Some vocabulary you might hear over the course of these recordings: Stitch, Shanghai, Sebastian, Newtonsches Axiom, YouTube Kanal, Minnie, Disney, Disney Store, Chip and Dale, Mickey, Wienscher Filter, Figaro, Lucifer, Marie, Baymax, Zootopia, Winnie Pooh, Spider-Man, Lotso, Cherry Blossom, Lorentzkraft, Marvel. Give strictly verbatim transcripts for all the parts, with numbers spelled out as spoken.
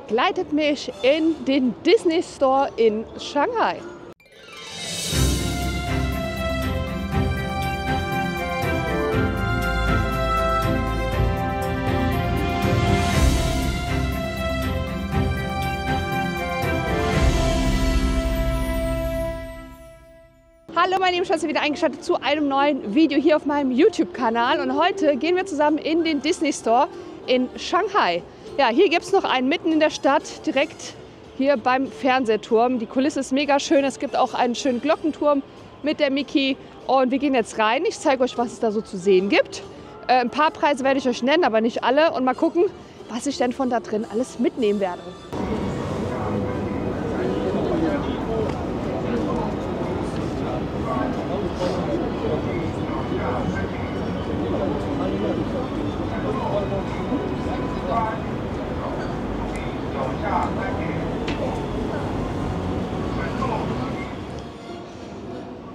begleitet mich in den Disney Store in Shanghai. Hallo meine Lieben, schön, dass ihr wieder eingeschaltet zu einem neuen Video hier auf meinem YouTube-Kanal. Und heute gehen wir zusammen in den Disney Store in Shanghai. Ja, hier gibt es noch einen mitten in der Stadt, direkt hier beim Fernsehturm. Die Kulisse ist mega schön, es gibt auch einen schönen Glockenturm mit der Mickey. Und wir gehen jetzt rein, ich zeige euch, was es da so zu sehen gibt. Äh, ein paar Preise werde ich euch nennen, aber nicht alle. Und mal gucken, was ich denn von da drin alles mitnehmen werde.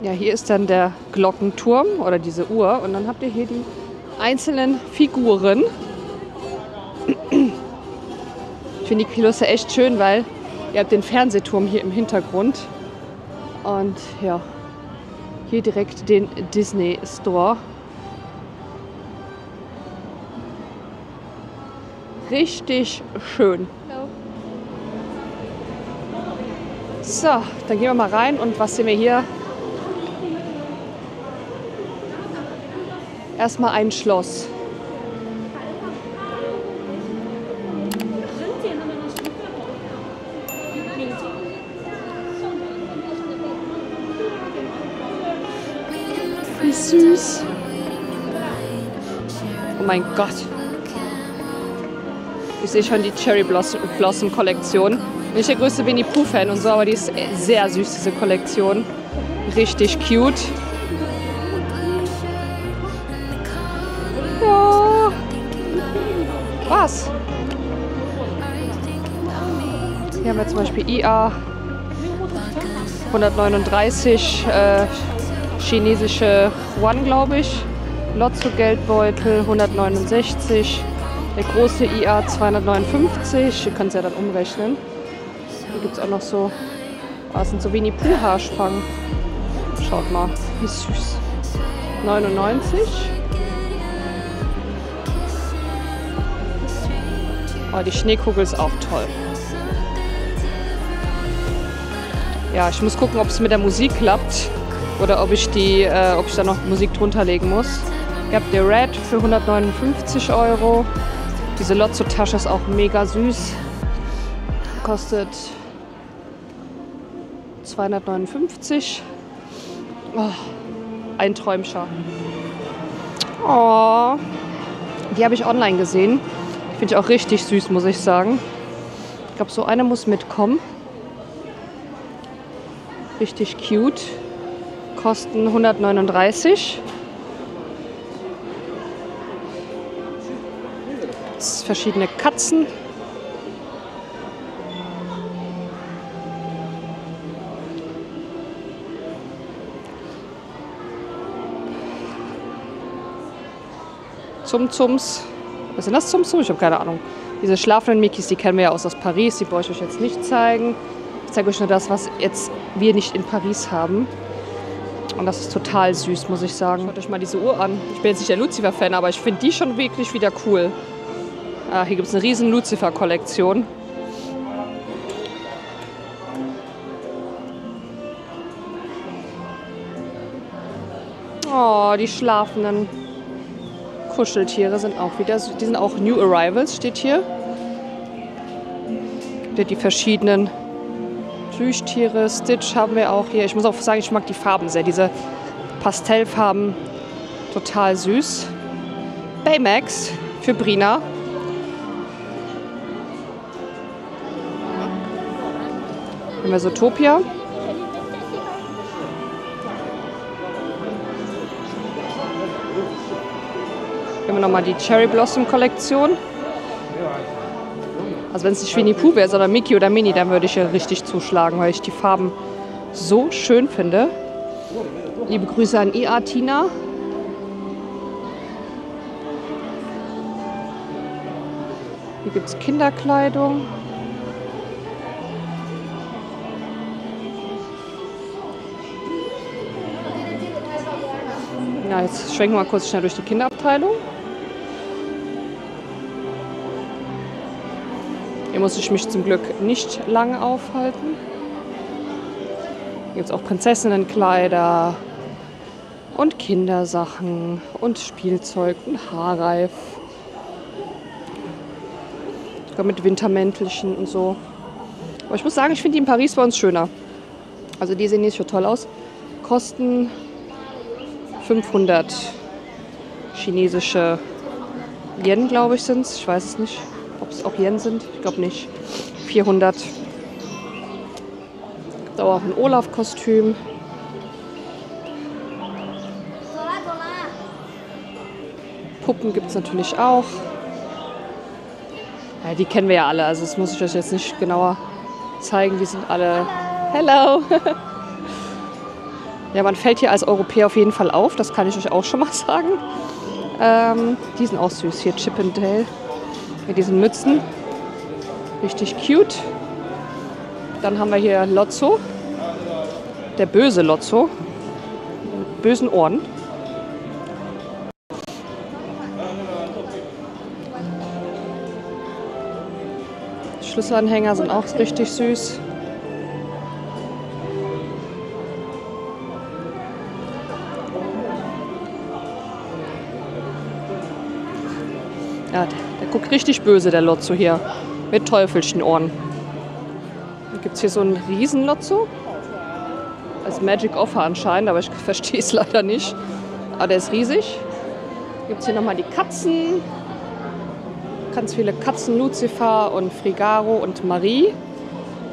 Ja, hier ist dann der Glockenturm oder diese Uhr und dann habt ihr hier die einzelnen Figuren. Ich finde die Kulisse echt schön, weil ihr habt den Fernsehturm hier im Hintergrund und ja, hier direkt den Disney Store. Richtig schön. So, dann gehen wir mal rein und was sehen wir hier? Erstmal ein Schloss. Wie süß. Oh mein Gott. Ich sehe schon die Cherry Blossom Kollektion. Ich bin der größte Winnie Pooh Fan und so, aber die ist sehr süß, diese Kollektion. Richtig cute. Ja. Was? Hier haben wir zum Beispiel I A hundertneununddreißig, äh, chinesische Yuan, glaube ich. Lotso Geldbeutel hundertneunundsechzig. Der große I A zweihundertneunundfünfzig. Ihr könnt es ja dann umrechnen. Hier gibt es auch noch so, was sind so Winnie Pooh Haarspangen. Schaut mal, wie süß. neunundneunzig. Oh, die Schneekugel ist auch toll. Ja, ich muss gucken, ob es mit der Musik klappt oder ob ich, die, äh, ob ich da noch Musik drunter legen muss. Ihr habt die Red für hundertneunundfünfzig Euro. Diese Lotso-Tasche ist auch mega süß. Kostet zweihundertneunundfünfzig. Oh, ein Träumscher. Oh, die habe ich online gesehen. Finde ich auch richtig süß, muss ich sagen. Ich glaube, so eine muss mitkommen. Richtig cute. Kosten hundertneununddreißig. Verschiedene Katzen. Zum-Zums. Was sind das Zum-Zum? Ich habe keine Ahnung. Diese schlafenden Mickeys, die kennen wir ja aus, aus Paris. Die wollte ich euch jetzt nicht zeigen. Ich zeige euch nur das, was jetzt wir nicht in Paris haben. Und das ist total süß, muss ich sagen. Schaut euch mal diese Uhr an. Ich bin jetzt nicht der Lucifer-Fan, aber ich finde die schon wirklich wieder cool. Ah, hier gibt es eine riesen Lucifer-Kollektion. Oh, die schlafenden Kuscheltiere sind auch wieder, die sind auch New Arrivals, steht hier. Die verschiedenen Plüschtiere, Stitch haben wir auch hier. Ich muss auch sagen, ich mag die Farben sehr, diese Pastellfarben, total süß. Baymax für Brina. Haben wir Zootopia. Hier haben wir nochmal die Cherry Blossom Kollektion. Also wenn es nicht Winnie Pooh wäre, sondern Mickey oder Minnie, dann würde ich hier richtig zuschlagen, weil ich die Farben so schön finde. Liebe Grüße an I A Tina. Hier gibt es Kinderkleidung. Ja, jetzt schwenken wir mal kurz schnell durch die Kinderabteilung. Hier muss ich mich zum Glück nicht lange aufhalten. Hier gibt es auch Prinzessinnenkleider und Kindersachen und Spielzeug und Haarreif. Sogar mit Wintermäntelchen und so. Aber ich muss sagen, ich finde die in Paris bei uns schöner. Also die sehen nicht so toll aus. Kosten fünfhundert chinesische Yen, glaube ich, sind es. Ich weiß es nicht, ob es auch Yen sind. Ich glaube nicht. vierhundert. Da auch ein Olaf-Kostüm. Puppen gibt es natürlich auch. Ja, die kennen wir ja alle, also das muss ich euch jetzt nicht genauer zeigen. Die sind alle... Hello! Ja, man fällt hier als Europäer auf jeden Fall auf, das kann ich euch auch schon mal sagen. Ähm, die sind auch süß, hier Chip and Dale mit diesen Mützen. Richtig cute. Dann haben wir hier Lotso, der böse Lotso, mit bösen Ohren. Schlüsselanhänger sind auch richtig süß. Ja, der, der guckt richtig böse, der Lotso hier, mit teufelschen Ohren. Dann gibt es hier so einen Riesen-Lotso, als Magic Offer anscheinend, aber ich verstehe es leider nicht. Aber der ist riesig. Gibt es hier nochmal die Katzen, ganz viele Katzen, Lucifer und Figaro und Marie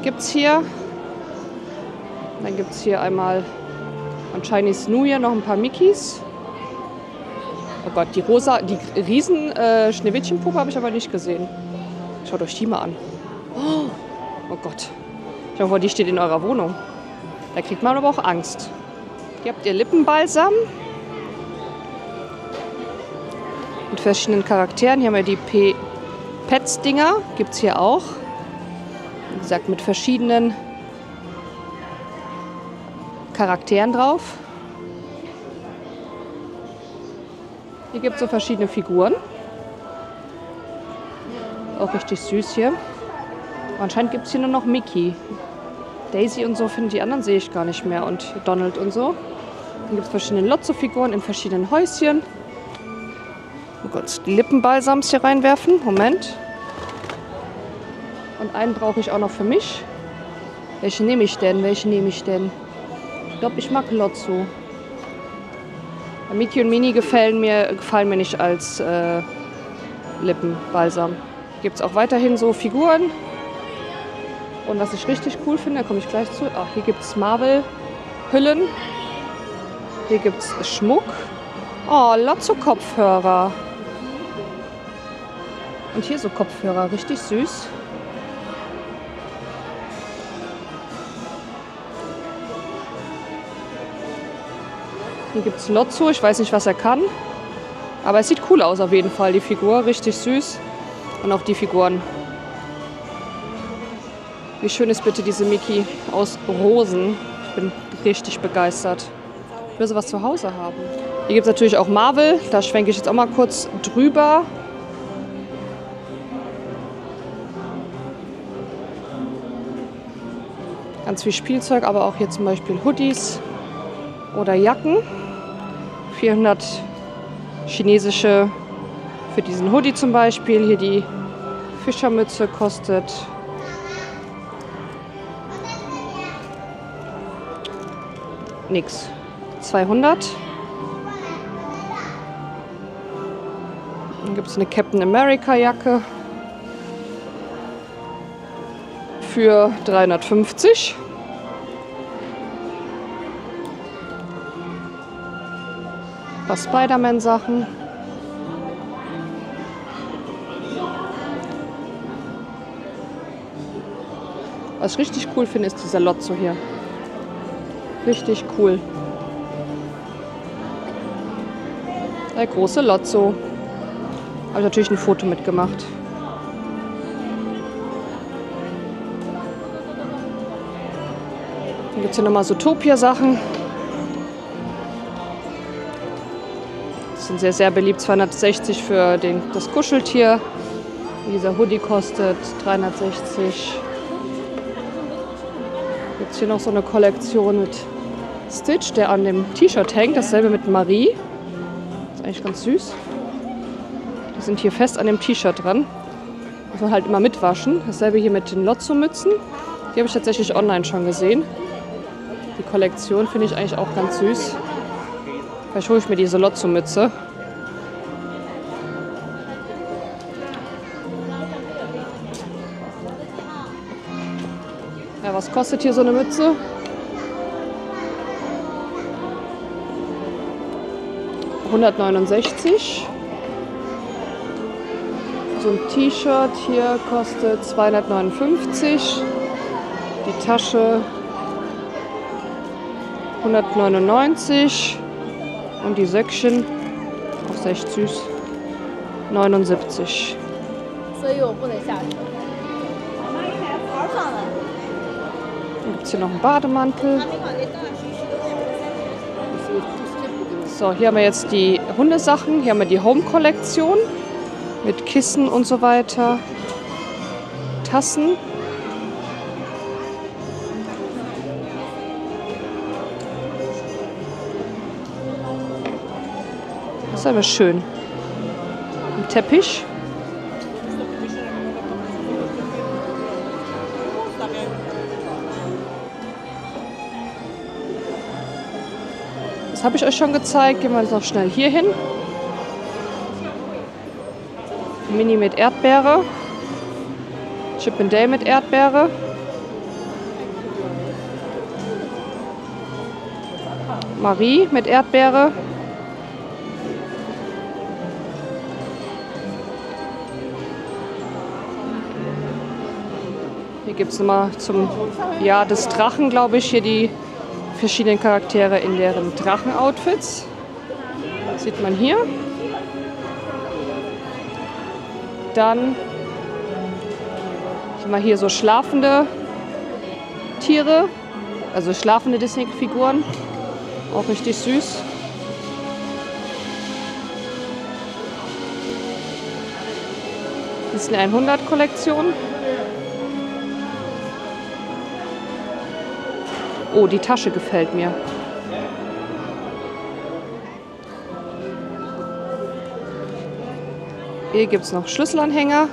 gibt es hier. Dann gibt es hier einmal an Chinese New Year noch ein paar Mickeys. Oh Gott, die rosa, die riesen äh, Schneewittchenpuppe habe ich aber nicht gesehen. Schaut euch die mal an. Oh, oh Gott. Ich hoffe, die steht in eurer Wohnung. Da kriegt man aber auch Angst. Hier habt ihr Lippenbalsam. Mit verschiedenen Charakteren. Hier haben wir die Pets-Dinger. Gibt es hier auch. Wie gesagt, mit verschiedenen Charakteren drauf. Hier gibt es so verschiedene Figuren. Auch richtig süß hier. Aber anscheinend gibt es hier nur noch Mickey. Daisy und so, finde die anderen sehe ich gar nicht mehr. Und Donald und so. Dann gibt es verschiedene Lotso-Figuren in verschiedenen Häuschen. Oh Gott, die Lippenbalsams hier reinwerfen. Moment. Und einen brauche ich auch noch für mich. Welchen nehme ich denn? Welchen nehme ich denn? Ich glaube, ich mag Lotso. Mickey und Minnie gefallen mir, gefallen mir nicht als äh, Lippenbalsam. Gibt es auch weiterhin so Figuren. Und was ich richtig cool finde, da komme ich gleich zu. Ach, hier gibt es Marvel-Hüllen. Hier gibt es Schmuck. Oh, Lotso-Kopfhörer. Und hier so Kopfhörer, richtig süß. Hier gibt es Lotso, ich weiß nicht, was er kann. Aber es sieht cool aus auf jeden Fall, die Figur. Richtig süß. Und auch die Figuren. Wie schön ist bitte diese Mickey aus Rosen. Ich bin richtig begeistert. Ich will sowas zu Hause haben. Hier gibt es natürlich auch Marvel. Da schwenke ich jetzt auch mal kurz drüber. Ganz viel Spielzeug, aber auch hier zum Beispiel Hoodies oder Jacken. vierhundert chinesische für diesen Hoodie zum Beispiel. Hier die Fischermütze kostet nix. zweihundert. Dann gibt es eine Captain America Jacke für dreihundertfünfzig. Ein paar Spider-Man Sachen. Was ich richtig cool finde, ist dieser Lotso hier. Richtig cool. Der große Lotso. Habe ich natürlich ein Foto mitgemacht. Dann gibt es hier nochmal so Topia-Sachen. sind sehr, sehr beliebt. zweihundertsechzig für den, das Kuscheltier. Dieser Hoodie kostet dreihundertsechzig. Gibt es hier noch so eine Kollektion mit Stitch, der an dem T-Shirt hängt. Dasselbe mit Marie. Ist eigentlich ganz süß. Die sind hier fest an dem T-Shirt dran. Muss man halt immer mitwaschen. Dasselbe hier mit den Lotso-Mützen. Die habe ich tatsächlich online schon gesehen. Die Kollektion finde ich eigentlich auch ganz süß. Vielleicht hole ich mir diese Lotso-Mütze. Ja, was kostet hier so eine Mütze? hundertneunundsechzig. So ein T-Shirt hier kostet zweihundertneunundfünfzig. Die Tasche hundertneunundneunzig. Und die Söckchen, auch sehr süß, neunundsiebzig. Dann gibt es hier noch einen Bademantel. So, hier haben wir jetzt die Hundesachen. Hier haben wir die Home-Kollektion mit Kissen und so weiter. Tassen. Das ist aber schön. Ein Teppich. Das habe ich euch schon gezeigt. Gehen wir jetzt noch schnell hier hin. Minnie mit Erdbeere. Chip and Dale mit Erdbeere. Marie mit Erdbeere. Hier gibt es nochmal zum Jahr des Drachen, glaube ich, hier die verschiedenen Charaktere in deren Drachen-Outfits. Das sieht man hier. Dann haben wir hier so schlafende Tiere, also schlafende Disney-Figuren. Auch richtig süß. Disney hundert-Kollektion. Oh, die Tasche gefällt mir. Hier gibt es noch Schlüsselanhänger.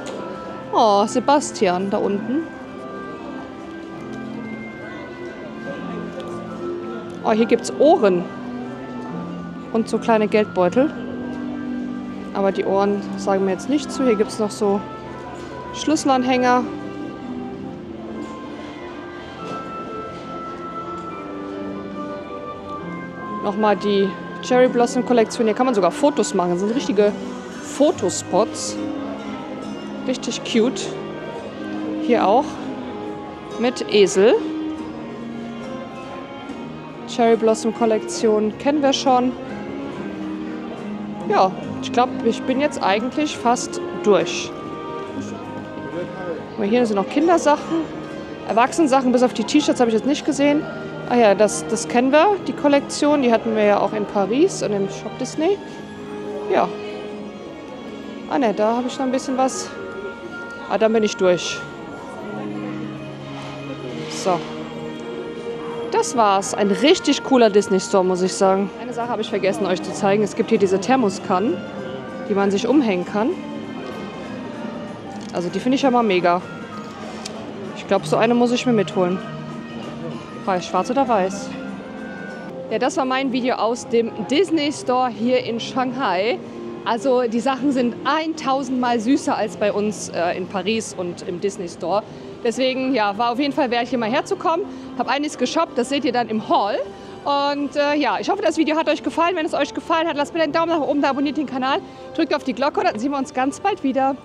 Oh, Sebastian da unten. Oh, hier gibt es Ohren. Und so kleine Geldbeutel. Aber die Ohren sagen mir jetzt nicht zu. Hier gibt es noch so Schlüsselanhänger. Nochmal die Cherry Blossom Kollektion. Hier kann man sogar Fotos machen. Das sind richtige Fotospots. Richtig cute. Hier auch mit Esel. Cherry Blossom Kollektion kennen wir schon. Ja, ich glaube, ich bin jetzt eigentlich fast durch. Aber hier sind noch Kindersachen. Erwachsenensachen, bis auf die T-Shirts habe ich jetzt nicht gesehen. Ah ja, das, das kennen wir, die Kollektion. Die hatten wir ja auch in Paris und im Shop Disney. Ja. Ah ne, da habe ich noch ein bisschen was. Ah, dann bin ich durch. So. Das war's. Ein richtig cooler Disney Store, muss ich sagen. Eine Sache habe ich vergessen, euch zu zeigen. Es gibt hier diese Thermoskannen, die man sich umhängen kann. Also die finde ich ja mal mega. Ich glaube, so eine muss ich mir mitholen. Weiß, schwarz oder weiß? Ja, das war mein Video aus dem Disney Store hier in Shanghai. Also die Sachen sind tausendmal süßer als bei uns äh, in Paris und im Disney Store. Deswegen, ja, war auf jeden Fall wert, hier mal herzukommen. Habe einiges geshoppt, das seht ihr dann im Haul. Und äh, ja, ich hoffe, das Video hat euch gefallen. Wenn es euch gefallen hat, lasst bitte einen Daumen nach oben da, abonniert den Kanal, drückt auf die Glocke und dann sehen wir uns ganz bald wieder.